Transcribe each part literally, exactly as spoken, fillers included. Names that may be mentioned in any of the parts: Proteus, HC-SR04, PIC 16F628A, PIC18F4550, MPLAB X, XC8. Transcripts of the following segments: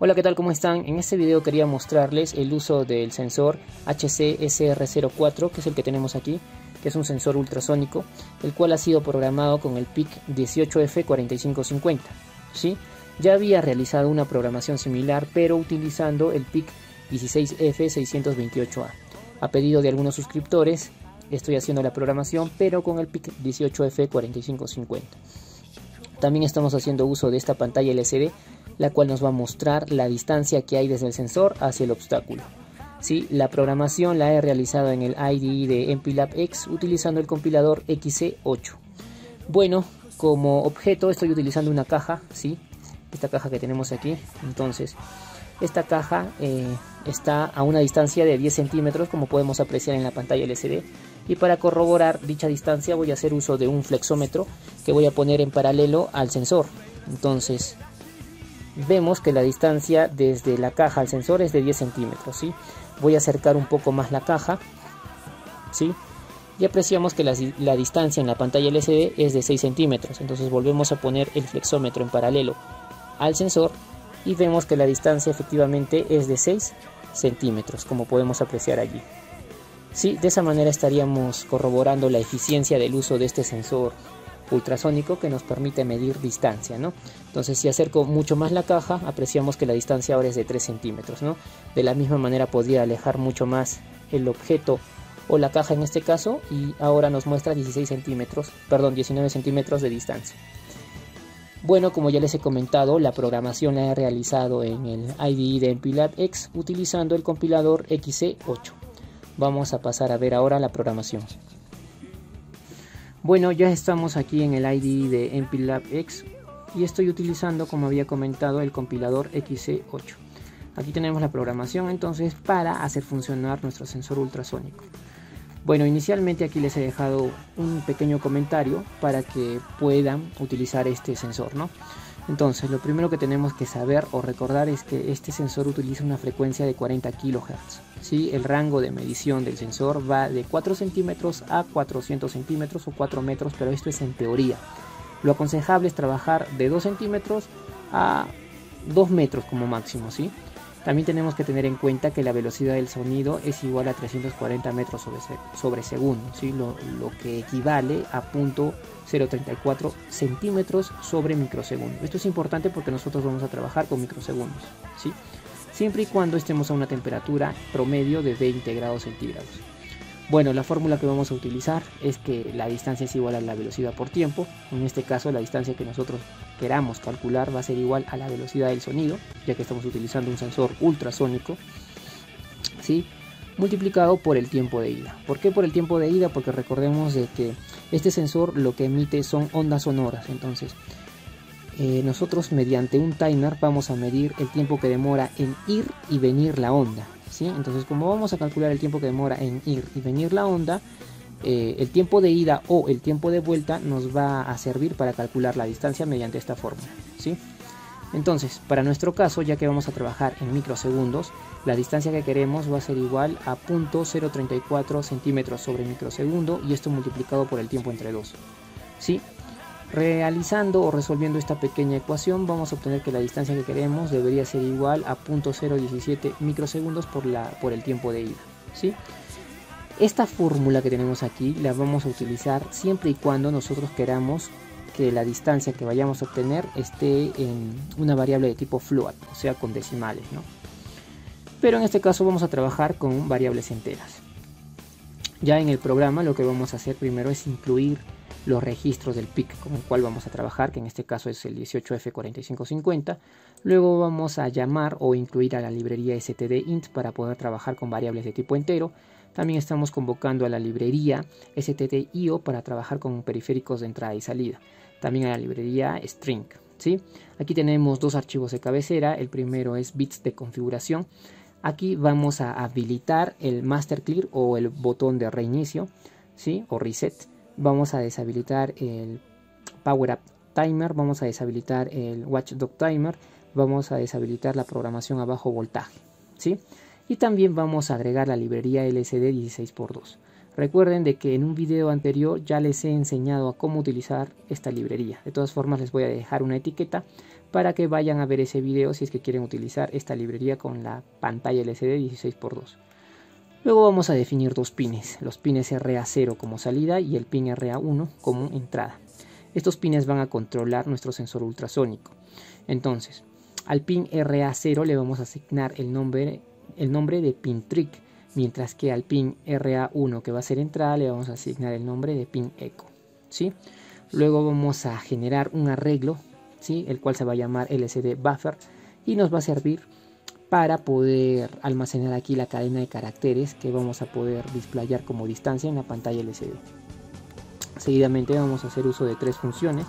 Hola, ¿qué tal? ¿Cómo están? En este video quería mostrarles el uso del sensor H C S R cero cuatro, que es el que tenemos aquí, que es un sensor ultrasónico, el cual ha sido programado con el P I C dieciocho F cuatro cinco cinco cero. ¿Sí? Ya había realizado una programación similar, pero utilizando el P I C dieciséis F seiscientos veintiocho A. A pedido de algunos suscriptores, estoy haciendo la programación, pero con el P I C dieciocho F cuatro cinco cinco cero. También estamos haciendo uso de esta pantalla L C D, la cual nos va a mostrar la distancia que hay desde el sensor hacia el obstáculo. ¿Sí? La programación la he realizado en el I D E de M P L A B X utilizando el compilador X C ocho. Bueno, como objeto estoy utilizando una caja, ¿sí? Esta caja que tenemos aquí. Entonces, esta caja eh, está a una distancia de diez centímetros, como podemos apreciar en la pantalla L C D. Y para corroborar dicha distancia voy a hacer uso de un flexómetro que voy a poner en paralelo al sensor. Entonces, vemos que la distancia desde la caja al sensor es de diez centímetros, ¿sí? Voy a acercar un poco más la caja, ¿sí? Y apreciamos que la, la distancia en la pantalla L C D es de seis centímetros. Entonces volvemos a poner el flexómetro en paralelo al sensor y vemos que la distancia efectivamente es de seis centímetros, como podemos apreciar allí. Sí, de esa manera estaríamos corroborando la eficiencia del uso de este sensor ultrasónico que nos permite medir distancia, ¿no? Entonces, si acerco mucho más la caja, apreciamos que la distancia ahora es de tres centímetros, ¿no? De la misma manera podría alejar mucho más el objeto o la caja en este caso, y ahora nos muestra dieciséis centímetros, perdón, diecinueve centímetros de distancia. Bueno, como ya les he comentado, la programación la he realizado en el I D E de M P L A B X utilizando el compilador X C ocho. Vamos a pasar a ver ahora la programación. Bueno, ya estamos aquí en el I D E de M P L A B X y estoy utilizando, como había comentado, el compilador X C ocho. Aquí tenemos la programación entonces para hacer funcionar nuestro sensor ultrasónico. Bueno, inicialmente aquí les he dejado un pequeño comentario para que puedan utilizar este sensor, ¿no? Entonces, lo primero que tenemos que saber o recordar es que este sensor utiliza una frecuencia de cuarenta kilohertz. ¿Sí? El rango de medición del sensor va de cuatro centímetros a cuatrocientos centímetros o cuatro metros, pero esto es en teoría. Lo aconsejable es trabajar de dos centímetros a dos metros como máximo, ¿sí? También tenemos que tener en cuenta que la velocidad del sonido es igual a trescientos cuarenta metros sobre, sobre segundo, ¿sí? lo, lo que equivale a cero punto cero treinta y cuatro centímetros sobre microsegundo. Esto es importante porque nosotros vamos a trabajar con microsegundos, ¿sí? Siempre y cuando estemos a una temperatura promedio de veinte grados centígrados. Bueno, la fórmula que vamos a utilizar es que la distancia es igual a la velocidad por tiempo. En este caso, la distancia que nosotros queramos calcular va a ser igual a la velocidad del sonido, ya que estamos utilizando un sensor ultrasónico, ¿sí? Multiplicado por el tiempo de ida. ¿Por qué por el tiempo de ida? Porque recordemos de que este sensor lo que emite son ondas sonoras. Entonces, eh, nosotros mediante un timer vamos a medir el tiempo que demora en ir y venir la onda. ¿Sí? Entonces, como vamos a calcular el tiempo que demora en ir y venir la onda, eh, el tiempo de ida o el tiempo de vuelta nos va a servir para calcular la distancia mediante esta fórmula, ¿sí? Entonces, para nuestro caso, ya que vamos a trabajar en microsegundos, la distancia que queremos va a ser igual a cero punto cero treinta y cuatro centímetros sobre microsegundo y esto multiplicado por el tiempo entre dos, ¿sí? Realizando o resolviendo esta pequeña ecuación vamos a obtener que la distancia que queremos debería ser igual a cero punto cero diecisiete microsegundos por, la, por el tiempo de ida, ¿sí? Esta fórmula que tenemos aquí la vamos a utilizar siempre y cuando nosotros queramos que la distancia que vayamos a obtener esté en una variable de tipo float, o sea con decimales, ¿no? Pero en este caso vamos a trabajar con variables enteras. Ya en el programa lo que vamos a hacer primero es incluir los registros del P I C con el cual vamos a trabajar, que en este caso es el dieciocho F cuatro cinco cinco cero. Luego vamos a llamar o incluir a la librería stdInt para poder trabajar con variables de tipo entero. También estamos convocando a la librería stdio para trabajar con periféricos de entrada y salida. También a la librería string, ¿sí? Aquí tenemos dos archivos de cabecera. El primero es bits de configuración. Aquí vamos a habilitar el master clear o el botón de reinicio, ¿sí? O reset. Vamos a deshabilitar el Power Up Timer, vamos a deshabilitar el Watchdog Timer, vamos a deshabilitar la programación a bajo voltaje, ¿sí? Y también vamos a agregar la librería L C D dieciséis por dos. Recuerden de que en un video anterior ya les he enseñado a cómo utilizar esta librería. De todas formas les voy a dejar una etiqueta para que vayan a ver ese video si es que quieren utilizar esta librería con la pantalla L C D dieciséis por dos. Luego vamos a definir dos pines, los pines R A cero como salida y el pin R A uno como entrada. Estos pines van a controlar nuestro sensor ultrasónico. Entonces, al pin R A cero le vamos a asignar el nombre, el nombre de pin trick, mientras que al pin R A uno, que va a ser entrada, le vamos a asignar el nombre de pin echo, ¿sí? Luego vamos a generar un arreglo, ¿sí?, el cual se va a llamar L C D buffer y nos va a servir para poder almacenar aquí la cadena de caracteres que vamos a poder displayar como distancia en la pantalla L C D. Seguidamente vamos a hacer uso de tres funciones.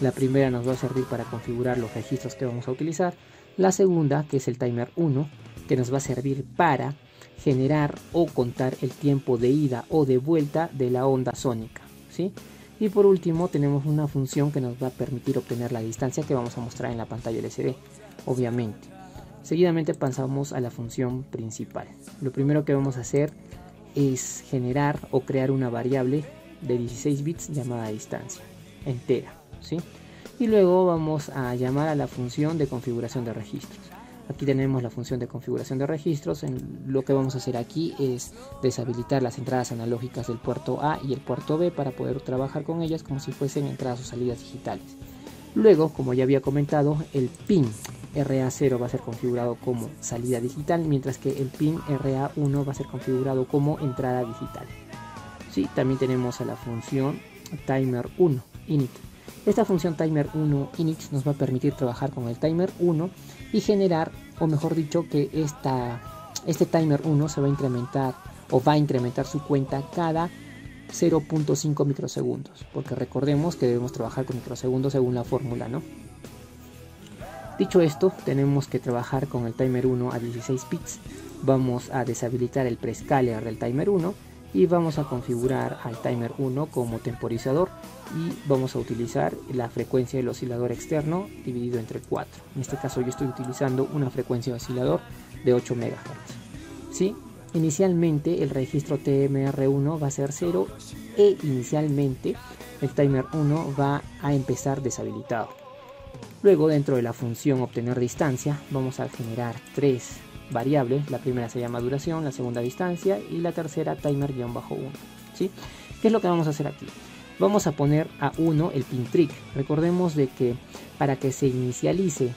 La primera nos va a servir para configurar los registros que vamos a utilizar. La segunda, que es el timer uno, que nos va a servir para generar o contar el tiempo de ida o de vuelta de la onda sónica, ¿sí? Y por último tenemos una función que nos va a permitir obtener la distancia que vamos a mostrar en la pantalla L C D, obviamente. Seguidamente pasamos a la función principal. Lo primero que vamos a hacer es generar o crear una variable de dieciséis bits llamada distancia entera, ¿sí? Y luego vamos a llamar a la función de configuración de registros. Aquí tenemos la función de configuración de registros. En lo que vamos a hacer aquí es deshabilitar las entradas analógicas del puerto A y el puerto B para poder trabajar con ellas como si fuesen entradas o salidas digitales. Luego, como ya había comentado, el pin R A cero va a ser configurado como salida digital, mientras que el pin R A uno va a ser configurado como entrada digital. Sí, también tenemos a la función timer uno init. Esta función timer uno init nos va a permitir trabajar con el timer uno y generar, o mejor dicho, que esta, este timer uno se va a incrementar o va a incrementar su cuenta cada cero punto cinco microsegundos, porque recordemos que debemos trabajar con microsegundos según la fórmula, ¿no? Dicho esto, tenemos que trabajar con el timer uno a dieciséis bits. Vamos a deshabilitar el prescaler del timer uno y vamos a configurar al timer uno como temporizador y vamos a utilizar la frecuencia del oscilador externo dividido entre cuatro. En este caso yo estoy utilizando una frecuencia de oscilador de ocho megahertz, ¿sí? Inicialmente el registro T M R uno va a ser cero e inicialmente el timer uno va a empezar deshabilitado. Luego, dentro de la función obtener distancia, vamos a generar tres variables. La primera se llama duración, la segunda distancia y la tercera timer uno, ¿sí? ¿Qué es lo que vamos a hacer aquí? Vamos a poner a uno el pin trick. Recordemos de que para que se inicialice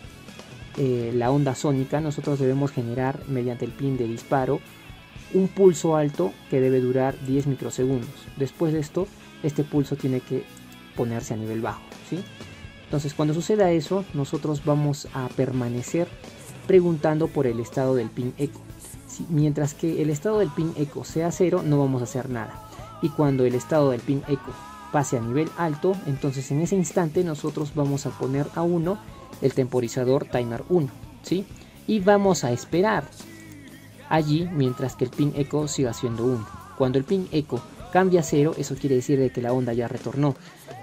eh, la onda sónica, nosotros debemos generar mediante el pin de disparo un pulso alto que debe durar diez microsegundos. Después de esto, este pulso tiene que ponerse a nivel bajo, ¿sí? Entonces, cuando suceda eso, nosotros vamos a permanecer preguntando por el estado del pin echo, ¿sí? Mientras que el estado del pin echo sea cero, no vamos a hacer nada. Y cuando el estado del pin echo pase a nivel alto, entonces en ese instante nosotros vamos a poner a uno el temporizador timer uno, ¿sí? Y vamos a esperar allí mientras que el pin echo siga siendo uno. Cuando el pin echo cambia a cero, eso quiere decir de que la onda ya retornó,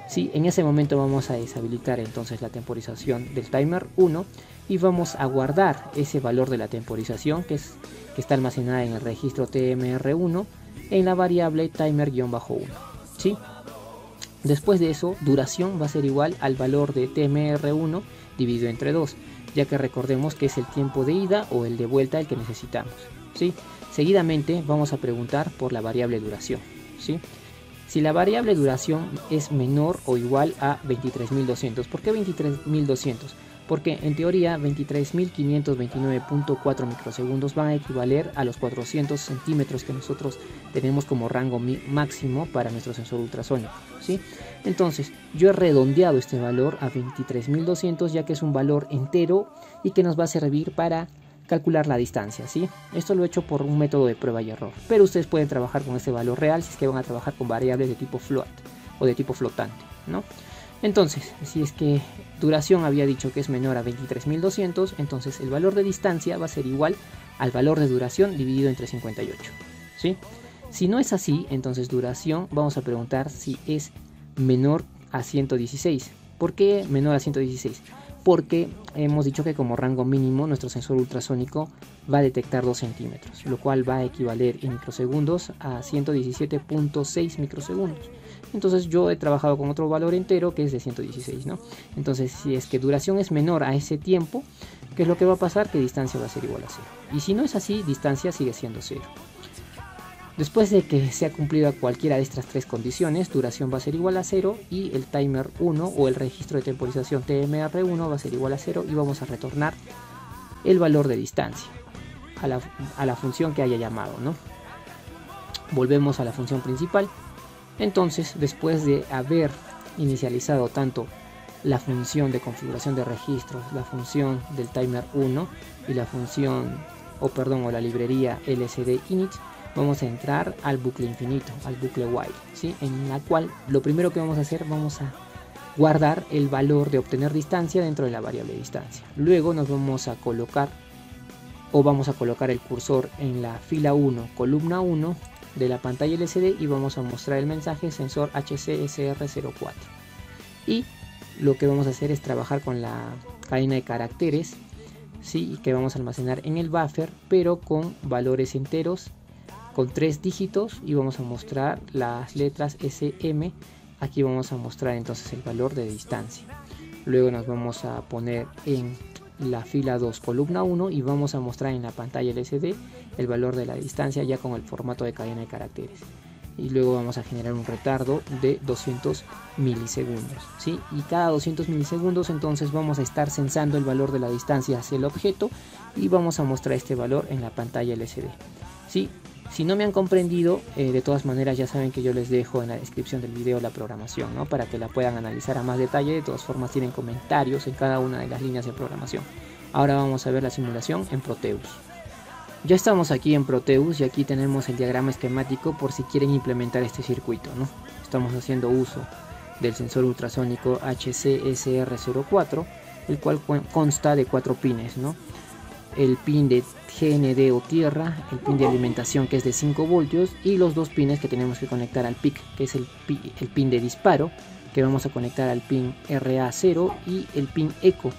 ¿sí? En ese momento vamos a deshabilitar entonces la temporización del timer uno y vamos a guardar ese valor de la temporización que, es, que está almacenada en el registro T M R uno en la variable timer uno, ¿sí? Después de eso, duración va a ser igual al valor de T M R uno dividido entre dos, ya que recordemos que es el tiempo de ida o el de vuelta el que necesitamos, ¿sí? Seguidamente vamos a preguntar por la variable duración, ¿sí? Si la variable duración es menor o igual a veintitrés mil doscientos. ¿Por qué veintitrés mil doscientos? Porque en teoría veintitrés mil quinientos veintinueve punto cuatro microsegundos van a equivaler a los cuatrocientos centímetros que nosotros tenemos como rango máximo para nuestro sensor ultrasónico, ¿sí? Entonces yo he redondeado este valor a veintitrés mil doscientos, ya que es un valor entero y que nos va a servir para calcular la distancia, ¿sí? Esto lo he hecho por un método de prueba y error, pero ustedes pueden trabajar con ese valor real si es que van a trabajar con variables de tipo float o de tipo flotante, ¿no? Entonces, si es que duración había dicho que es menor a veintitrés mil doscientos, entonces el valor de distancia va a ser igual al valor de duración dividido entre cincuenta y ocho, ¿sí? Si no es así, entonces duración vamos a preguntar si es menor a ciento dieciséis. ¿Por qué menor a ciento dieciséis? porque hemos dicho que como rango mínimo nuestro sensor ultrasónico va a detectar dos centímetros, lo cual va a equivaler en microsegundos a ciento diecisiete punto seis microsegundos. Entonces yo he trabajado con otro valor entero que es de ciento dieciséis, ¿no? Entonces si es que duración es menor a ese tiempo, ¿qué es lo que va a pasar? Que distancia va a ser igual a cero. Y si no es así, distancia sigue siendo cero. Después de que sea cumplida cualquiera de estas tres condiciones, duración va a ser igual a cero y el timer uno o el registro de temporización T M R uno va a ser igual a cero y vamos a retornar el valor de distancia a la, a la función que haya llamado, ¿no? Volvemos a la función principal. Entonces, después de haber inicializado tanto la función de configuración de registros, la función del timer uno y la función, o perdón, o la librería L S D init, vamos a entrar al bucle infinito, al bucle while, ¿sí? En la cual lo primero que vamos a hacer, vamos a guardar el valor de obtener distancia dentro de la variable distancia. Luego nos vamos a colocar, o vamos a colocar el cursor en la fila uno, columna uno de la pantalla L C D y vamos a mostrar el mensaje sensor H C S R cero cuatro. Y lo que vamos a hacer es trabajar con la cadena de caracteres, ¿sí? Que vamos a almacenar en el buffer, pero con valores enteros, con tres dígitos, y vamos a mostrar las letras S M. Aquí vamos a mostrar entonces el valor de distancia. Luego nos vamos a poner en la fila dos, columna uno, y vamos a mostrar en la pantalla L C D el valor de la distancia ya con el formato de cadena de caracteres. Y luego vamos a generar un retardo de doscientos milisegundos, ¿sí? Y cada doscientos milisegundos entonces vamos a estar censando el valor de la distancia hacia el objeto y vamos a mostrar este valor en la pantalla L C D, ¿sí? Si no me han comprendido, eh, de todas maneras ya saben que yo les dejo en la descripción del video la programación, ¿no? Para que la puedan analizar a más detalle. De todas formas tienen comentarios en cada una de las líneas de programación. Ahora vamos a ver la simulación en Proteus. Ya estamos aquí en Proteus y aquí tenemos el diagrama esquemático por si quieren implementar este circuito, ¿no? Estamos haciendo uso del sensor ultrasónico H C S R cero cuatro, el cual consta de cuatro pines, ¿no? El pin de G N D o tierra, el pin de alimentación que es de cinco voltios y los dos pines que tenemos que conectar al P I C, que es el, pi, el pin de disparo, que vamos a conectar al pin R A cero, y el pin eco,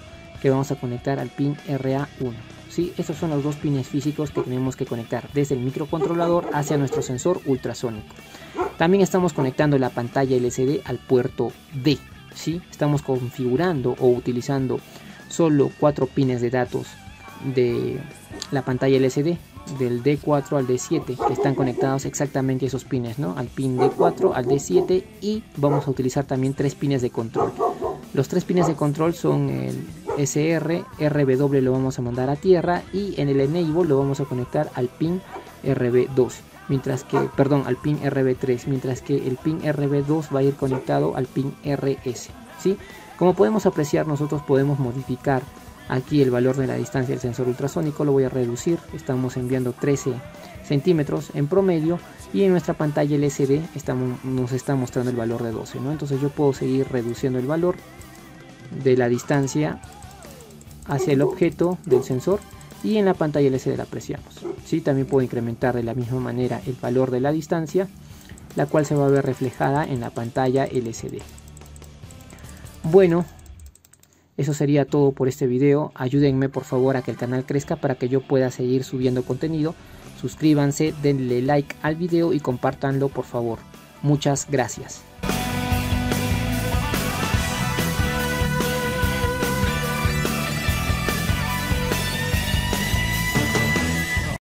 que vamos a conectar al pin R A uno. ¿Sí? Estos son los dos pines físicos que tenemos que conectar desde el microcontrolador hacia nuestro sensor ultrasónico. También estamos conectando la pantalla L C D al puerto D. ¿Sí? Estamos configurando o utilizando solo cuatro pines de datos de la pantalla L C D, del D cuatro al D siete, que están conectados exactamente esos pines, ¿no? Al pin D cuatro, al D siete, y vamos a utilizar también tres pines de control. Los tres pines de control son el S R, R B W lo vamos a mandar a tierra, y en el enable lo vamos a conectar al pin R B dos, mientras que, perdón, al pin R B tres, mientras que el pin R B dos va a ir conectado al pin R S, ¿sí? Como podemos apreciar, nosotros podemos modificar aquí el valor de la distancia del sensor ultrasónico. Lo voy a reducir, estamos enviando trece centímetros en promedio y en nuestra pantalla L C D estamos, nos está mostrando el valor de doce, ¿no? Entonces yo puedo seguir reduciendo el valor de la distancia hacia el objeto del sensor y en la pantalla L C D la apreciamos, ¿sí? También puedo incrementar de la misma manera el valor de la distancia, la cual se va a ver reflejada en la pantalla L C D. Bueno, eso sería todo por este video. Ayúdenme por favor a que el canal crezca para que yo pueda seguir subiendo contenido. Suscríbanse, denle like al video y compártanlo por favor. Muchas gracias.